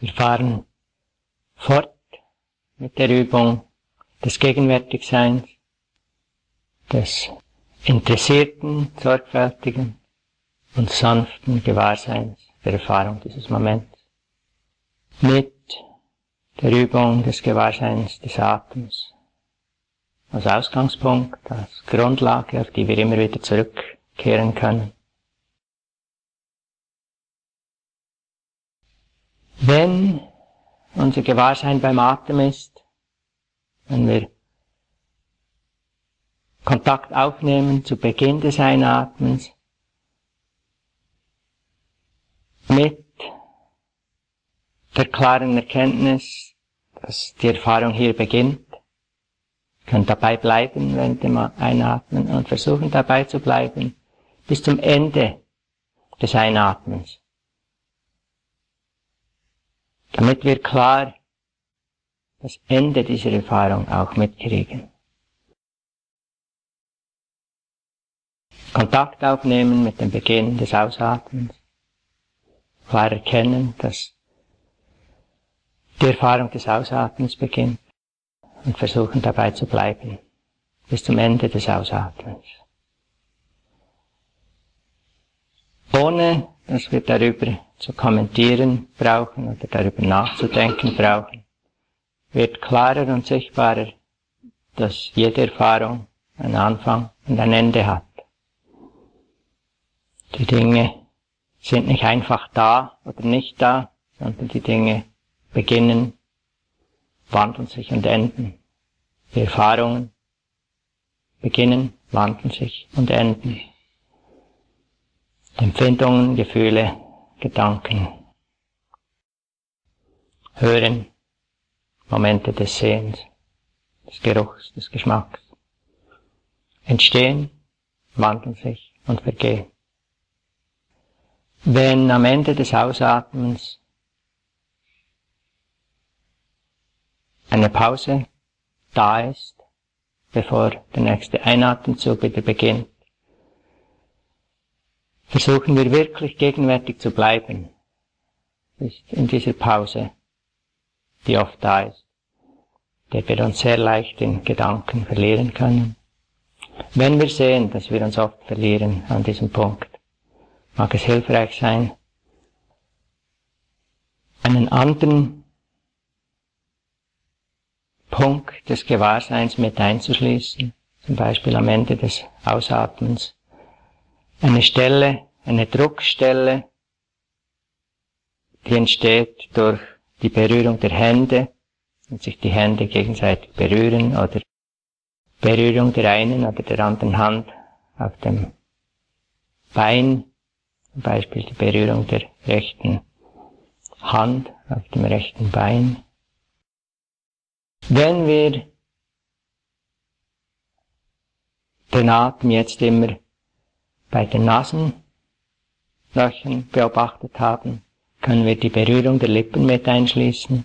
Wir fahren fort mit der Übung des Gegenwärtigseins, des interessierten, sorgfältigen und sanften Gewahrseins der Erfahrung dieses Moments, mit der Übung des Gewahrseins des Atems als Ausgangspunkt, als Grundlage, auf die wir immer wieder zurückkehren können. Wenn unser Gewahrsein beim Atem ist, wenn wir Kontakt aufnehmen zu Beginn des Einatmens mit der klaren Erkenntnis, dass die Erfahrung hier beginnt, wir können dabei bleiben während dem Einatmen und versuchen dabei zu bleiben bis zum Ende des Einatmens, damit wir klar das Ende dieser Erfahrung auch mitkriegen. Kontakt aufnehmen mit dem Beginn des Ausatmens, klar erkennen, dass die Erfahrung des Ausatmens beginnt und versuchen dabei zu bleiben bis zum Ende des Ausatmens, ohne dass wir darüber zu kommentieren brauchen oder darüber nachzudenken brauchen, wird klarer und sichtbarer, dass jede Erfahrung einen Anfang und ein Ende hat. Die Dinge sind nicht einfach da oder nicht da, sondern die Dinge beginnen, wandeln sich und enden. Die Erfahrungen beginnen, wandeln sich und enden. Empfindungen, Gefühle, Gedanken, Hören, Momente des Sehens, des Geruchs, des Geschmacks, entstehen, wandeln sich und vergehen. Wenn am Ende des Ausatmens eine Pause da ist, bevor der nächste Einatemzug wieder beginnt, versuchen wir wirklich gegenwärtig zu bleiben, in dieser Pause, die oft da ist, der wir uns sehr leicht in Gedanken verlieren können. Wenn wir sehen, dass wir uns oft verlieren an diesem Punkt, mag es hilfreich sein, einen anderen Punkt des Gewahrseins mit einzuschließen, zum Beispiel am Ende des Ausatmens, eine Stelle, eine Druckstelle, die entsteht durch die Berührung der Hände, wenn sich die Hände gegenseitig berühren oder Berührung der einen oder der anderen Hand auf dem Bein, zum Beispiel die Berührung der rechten Hand auf dem rechten Bein. Wenn wir den Atem jetzt immer bei den Nasenlöchern beobachtet haben, können wir die Berührung der Lippen mit einschließen,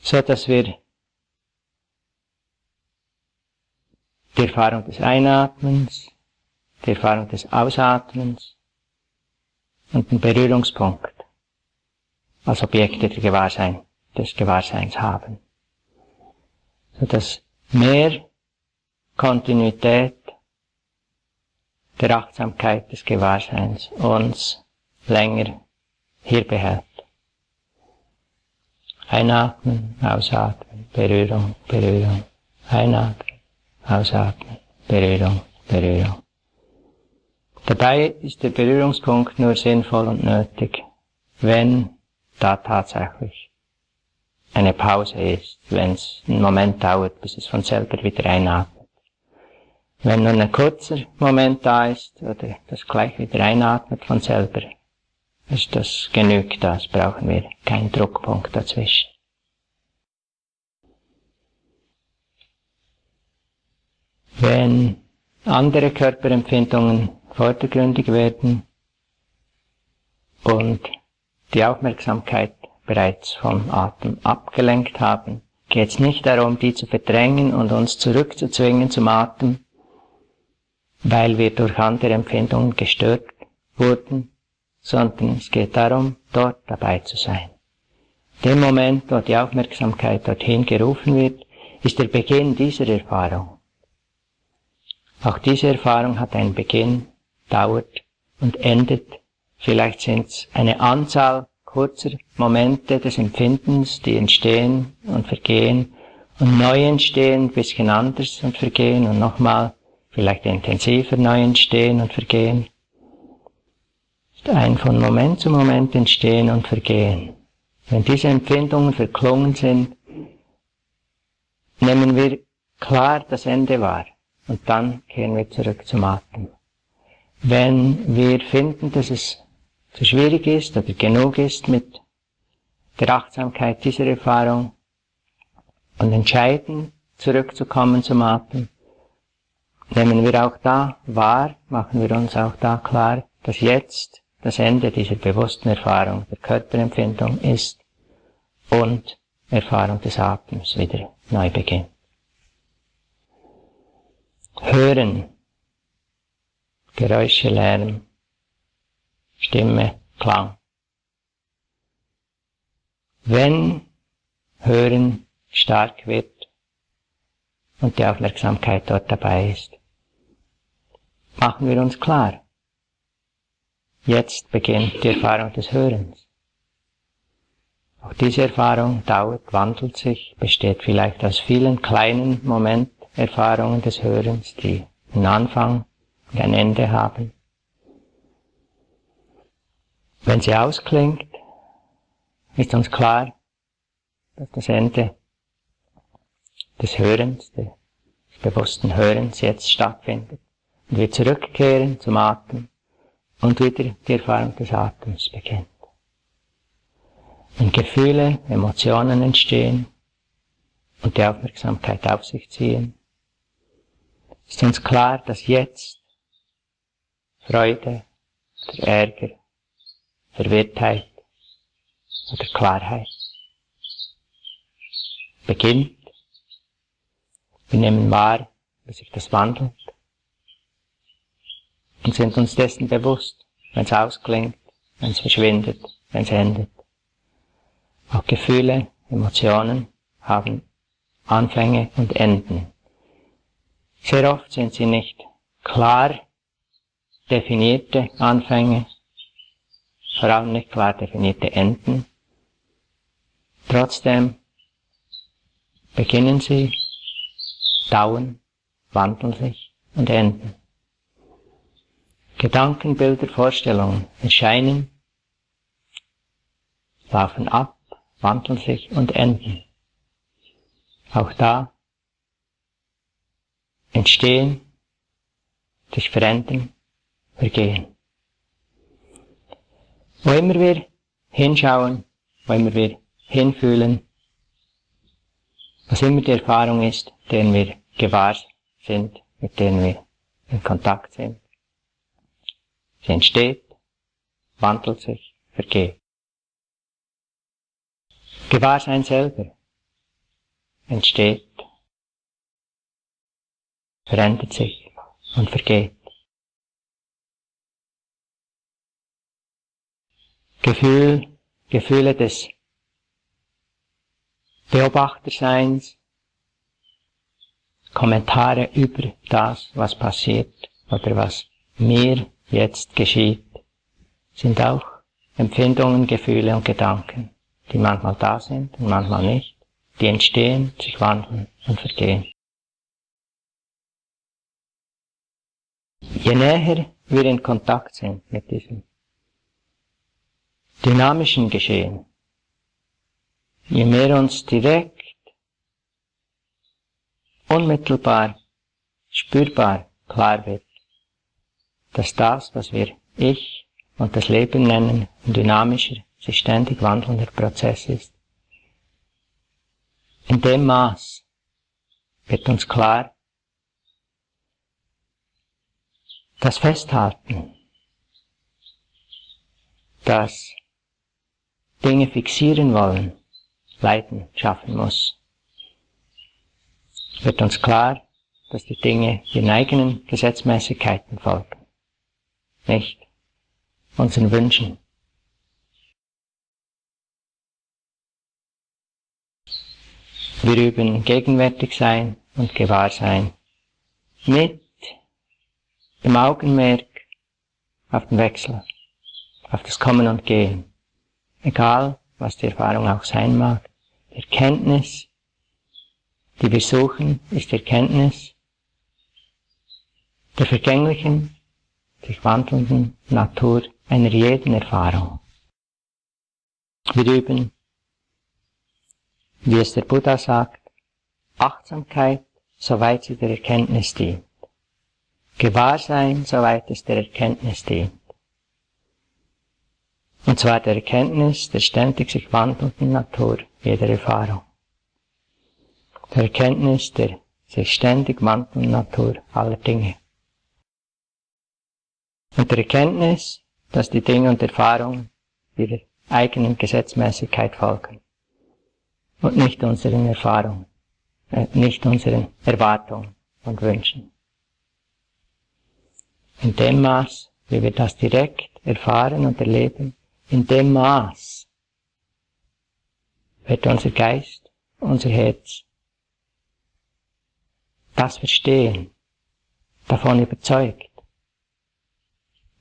so dass wir die Erfahrung des Einatmens, die Erfahrung des Ausatmens und den Berührungspunkt als Objekte des Gewahrseins haben, so dass mehr Kontinuität der Achtsamkeit des Gewahrseins uns länger hier behält. Einatmen, ausatmen, Berührung, Berührung, einatmen, ausatmen, Berührung, Berührung. Dabei ist der Berührungspunkt nur sinnvoll und nötig, wenn da tatsächlich eine Pause ist, wenn es einen Moment dauert, bis es von selber wieder einatmet. Wenn nur ein kurzer Moment da ist oder das gleich wieder einatmet von selber, ist das genügt, das brauchen wir keinen Druckpunkt dazwischen. Wenn andere Körperempfindungen vordergründig werden und die Aufmerksamkeit bereits vom Atem abgelenkt haben, geht es nicht darum, die zu verdrängen und uns zurückzuzwingen zum Atem, weil wir durch andere Empfindungen gestört wurden, sondern es geht darum, dort dabei zu sein, Dem Moment, wo die Aufmerksamkeit dorthin gerufen wird, ist der Beginn dieser Erfahrung. Auch diese Erfahrung hat einen Beginn, dauert und endet. Vielleicht sind es eine Anzahl kurzer Momente des Empfindens, die entstehen und vergehen und neu entstehen, ein bisschen anders und vergehen und nochmal, vielleicht intensiver neu entstehen und vergehen. Ein von Moment zu Moment entstehen und vergehen. Wenn diese Empfindungen verklungen sind, nehmen wir klar das Ende wahr und dann kehren wir zurück zum Atem. Wenn wir finden, dass es zu schwierig ist oder genug ist mit der Achtsamkeit dieser Erfahrung und entscheiden, zurückzukommen zum Atem, nehmen wir auch da wahr, machen wir uns auch da klar, dass jetzt das Ende dieser bewussten Erfahrung der Körperempfindung ist und Erfahrung des Atems wieder neu beginnt. Hören, Geräusche, Lärm, Stimme, Klang. Wenn Hören stark wird und die Aufmerksamkeit dort dabei ist, machen wir uns klar, jetzt beginnt die Erfahrung des Hörens. Auch diese Erfahrung dauert, wandelt sich, besteht vielleicht aus vielen kleinen Momenterfahrungen des Hörens, die einen Anfang und ein Ende haben. Wenn sie ausklingt, ist uns klar, dass das Ende des Hörens, des bewussten Hörens jetzt stattfindet und wir zurückkehren zum Atem. Und wieder die Erfahrung des Atems beginnt. Wenn Gefühle, Emotionen entstehen und die Aufmerksamkeit auf sich ziehen, ist uns klar, dass jetzt Freude oder Ärger, Verwirrtheit oder Klarheit beginnt. Wir nehmen wahr, wie sich das wandelt. Und sind uns dessen bewusst, wenn es ausklingt, wenn es verschwindet, wenn es endet. Auch Gefühle, Emotionen haben Anfänge und Enden. Sehr oft sind sie nicht klar definierte Anfänge, vor allem nicht klar definierte Enden. Trotzdem beginnen sie, dauern, wandeln sich und enden. Gedanken, Bilder, Vorstellungen erscheinen, laufen ab, wandeln sich und enden. Auch da entstehen, sich verändern, vergehen. Wo immer wir hinschauen, wo immer wir hinfühlen, was immer die Erfahrung ist, deren wir gewahr sind, mit denen wir in Kontakt sind, sie entsteht, wandelt sich, vergeht. Gewahrsein selber entsteht, verändert sich und vergeht. Gefühle des Beobachterseins, Kommentare über das, was passiert oder was mir jetzt geschieht, sind auch Empfindungen, Gefühle und Gedanken, die manchmal da sind und manchmal nicht, die entstehen, sich wandeln und vergehen. Je näher wir in Kontakt sind mit diesem dynamischen Geschehen, je mehr uns direkt, unmittelbar, spürbar klar wird, dass das, was wir Ich und das Leben nennen, ein dynamischer, sich ständig wandelnder Prozess ist. In dem Maß wird uns klar, das Festhalten, das Dinge fixieren wollen, Leiden schaffen muss, wird uns klar, dass die Dinge ihren eigenen Gesetzmäßigkeiten folgen. Nicht unseren Wünschen. Wir üben gegenwärtig sein und gewahr sein. Mit dem Augenmerk auf den Wechsel, auf das Kommen und Gehen. Egal, was die Erfahrung auch sein mag. Die Erkenntnis, die wir suchen, ist die Erkenntnis der vergänglichen, sich wandelnden Natur einer jeden Erfahrung. Wir üben, wie es der Buddha sagt, Achtsamkeit, soweit sie der Erkenntnis dient. Gewahrsein, soweit es der Erkenntnis dient. Und zwar der Erkenntnis der ständig sich wandelnden Natur jeder Erfahrung. Der Erkenntnis der sich ständig wandelnden Natur aller Dinge. Und der Erkenntnis, dass die Dinge und Erfahrungen ihrer eigenen Gesetzmäßigkeit folgen. Und nicht unseren Erfahrungen, nicht unseren Erwartungen und Wünschen. In dem Maß, wie wir das direkt erfahren und erleben, in dem Maß wird unser Geist, unser Herz das verstehen, davon überzeugt,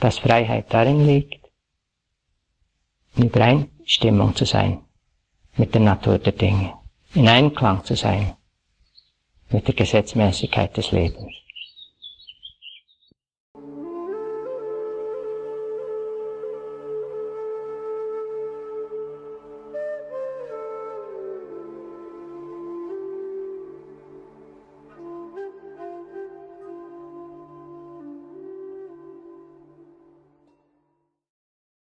dass Freiheit darin liegt, in Übereinstimmung zu sein mit der Natur der Dinge, in Einklang zu sein mit der Gesetzmäßigkeit des Lebens.